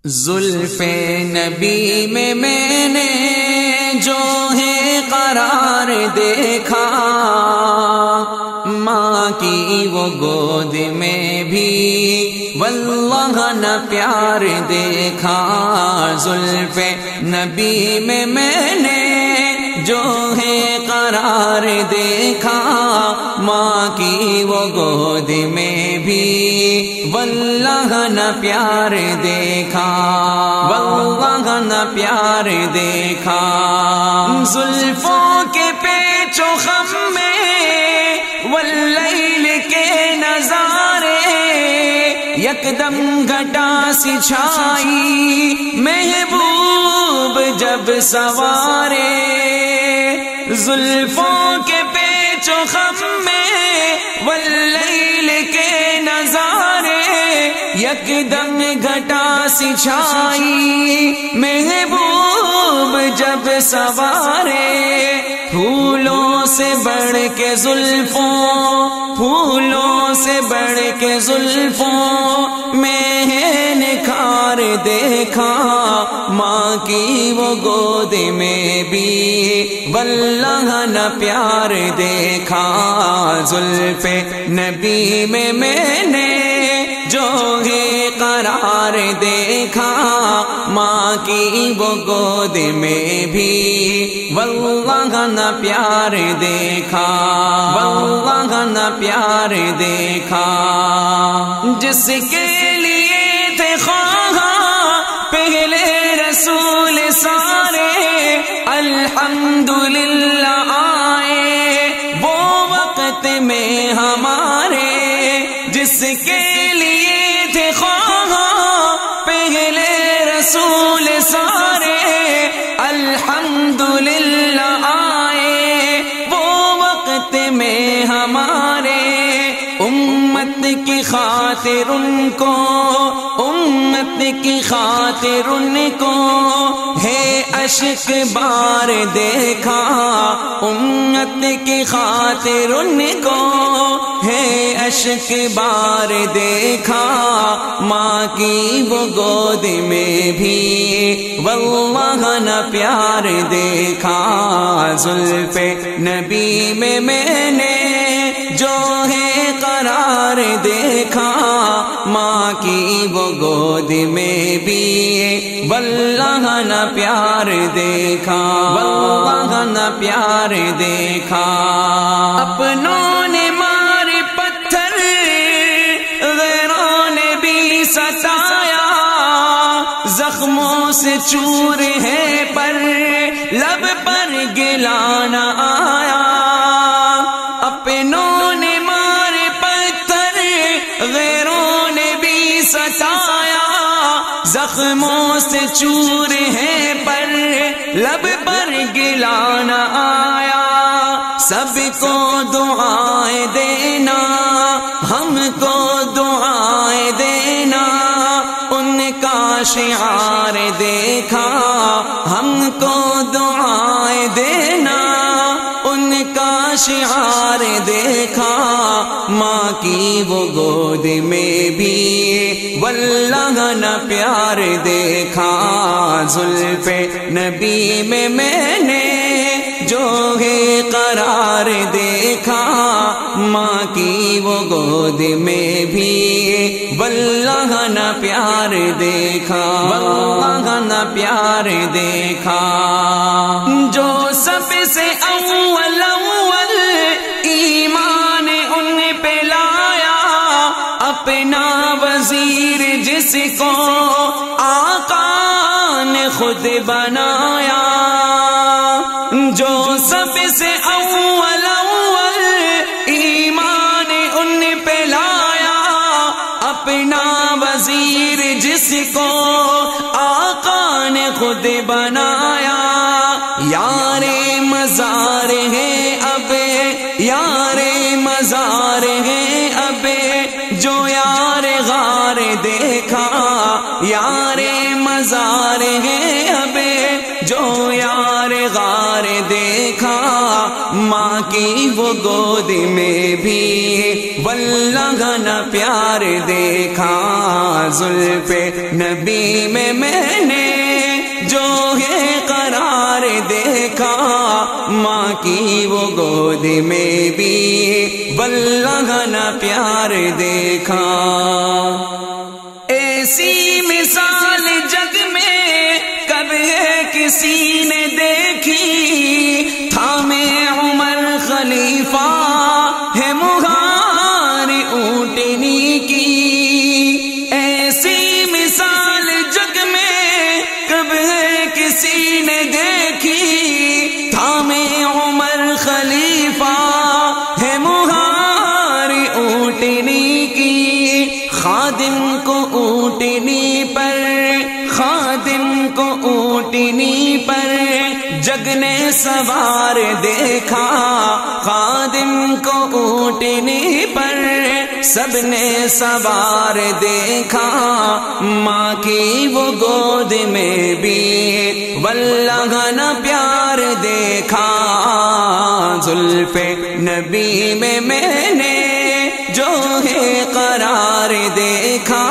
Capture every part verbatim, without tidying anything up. जुल्फे नबी में मैंने जो है करार देखा, माँ की वो गोद में भी वल्लाह न प्यार देखा। जुल्फे नबी में मैंने जो है करार देखा, माँ की वो गोद में भी वल्लाह न प्यार देखा, वल्लाह न प्यार देखा। जुल्फों के पेचो खम में वल्लैल के नजारे, यकदम घटा सी छाई महबूब जब सवारे। जुल्फों के पेचो खम में वल्लैल के नजारे, यकदम घटा सी छाई महबूब जब सवारे। फूलों से बढ़ के जुल्फों, फूलों से बढ़ के जुल्फों में है निखार देखा, माँ की वो गोद में भी वल्लाह न प्यार देखा। जुल्फे नबी में मैंने जो है करार देखा, माँ की वो गोद में भी वल्लाह न प्यार देखा, वल्लाह न प्यार देखा। जिसके लिए थे ख्वाहा पहले रसूल सारे, अल्हम्दुलिल्लाह आए वो वक्त में हमारे। जिसके लिए थे ख्वाहा पहले रसूल सारे, अल्हम्दुलिल्लाह आए वो वक्त में हमारे। उम्मत की खातिर उनको, उम्मत की खातिर उनको है अश्कबार देखा। उम्मत की खातिर उनको है अश्कबार देखा, माँ की वो गोद में भी वल्लाह न प्यार देखा। जुल्फे नबी में मैंने जो है करार देखा, माँ की वो गोद में भी वल्लाह न प्यार देखा, वल्लाह न प्यार देखा। अपनों ने मारे पत्थर, गैरों ने भी सताया। जख्मों से चूर है पर लब पर गिला न आया। अपनों जख्मों से चूर है पर लब पर गिला न आया। सबको दुआएं देना, हमको दुआएं देना, उनका शिआर देखा। हमको दुआएं देना, उनका शिआर देखा, माँ की वो गोद में भी वल्लाह न प्यार देखा। जुल्फे नबी में मैंने जो है करार देखा, माँ की वो गोद में भी वल्लाह न प्यार देखा, वल्लाह न प्यार देखा। जो सबसे अव्वल अव्वल ईमान उन पे लाया, अपना वजीर जिसको आका ने खुद बनाया। जो सबसे अव्वल अव्वल ईमान उन पे लाया, अपना वजीर जिसको आका ने खुद बनाया। यारे मजार है अब, यारे मजार है अब, जो यार गार देखा। यारे मजार है अब, जो यार गार देखा, माँ की वो गोद में भी वल्लह ना प्यार देखा जुल्फे नबी में मैंने जो है करार देखा, माँ की वो गोद में भी वल्लह ना प्यार देखा। ऐसी मिसाल जग में कब है किसी ने देखी, था मैं उमर खलीफा है मुहार ऊँटनी की। ऐसी मिसाल जग में कब है किसी ने देखी, था मैं उमर खलीफा है मुहार ऊँटनी की। खादिम को ऊँटनी पर, खादिम को ऊँटनी पर जग ने सवार देखा, खादिम को ऊँटनी पर सबने सवार देखा। माँ की वो गोद में भी वल्लह ना प्यार देखा, जुल्फे नबी में मैंने जो है करार देखा,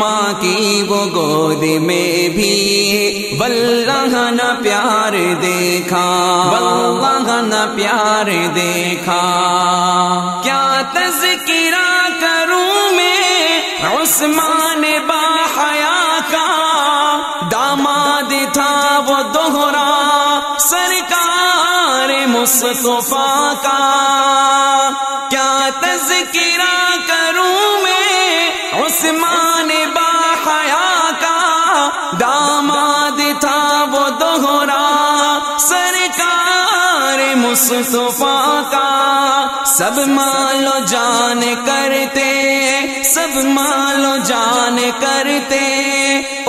माँ की वो गोद में भी वल्लह ना प्यार देखा, वल्लह ना प्यार देखा। क्या तज़किरा करूँ मैं उस्मान बाहया का, दामाद था वो दोहरा सरकार मुस्तफा का। क्या तज़किरा करूँ मैं उस्मान बाहया का, दामाद था वो दोहरा सरकार मुस्तफा का। सब मालो जान करते, सब मालो जान करते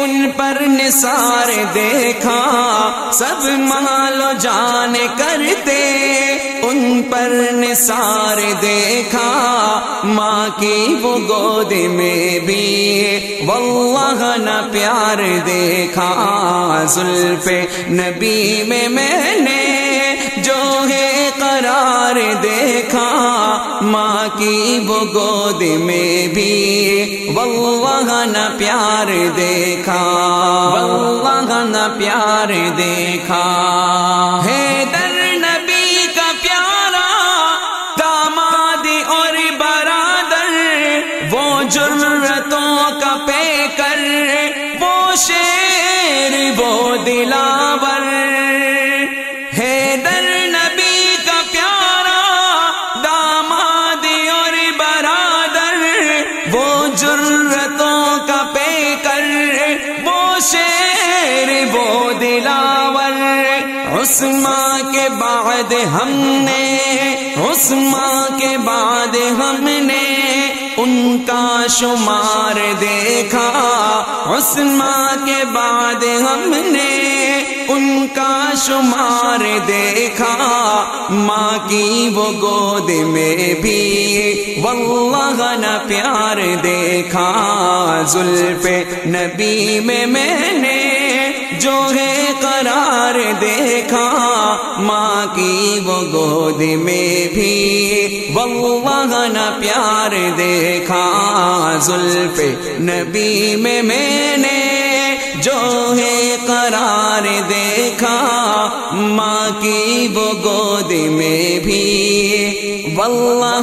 उन पर निसार देखा, सब मालो जान करते उन पर निसार देखा। माँ की वो गोद में भी वल्लाह ना प्यार देखा, जुल्फे नबी में मैंने जो है करार देखा, माँ की वो गोद में भी वल्लाह ना प्यार देखा, वल्लाह ना प्यार देखा। हैदर नबी का प्यारा दामाद और बरादर, वो जुर्रतों का पैकर, वो शेर वो दिलावर। हैदर उस्मा के बाद हमने, उस्मा के बाद हमने उनका शुमार देखा, उस्मा के बाद हमने उनका शुमार देखा। माँ की वो गोद में भी वल्लाह ना प्यार देखा, जुल्फे नबी में मैंने जो है करार देखा, माँ की वो गोद में भी वल्लाह ना प्यार देखा, जुल्फे नबी में मैंने जो है करार देखा, माँ की वो गोद में भी वल्लाह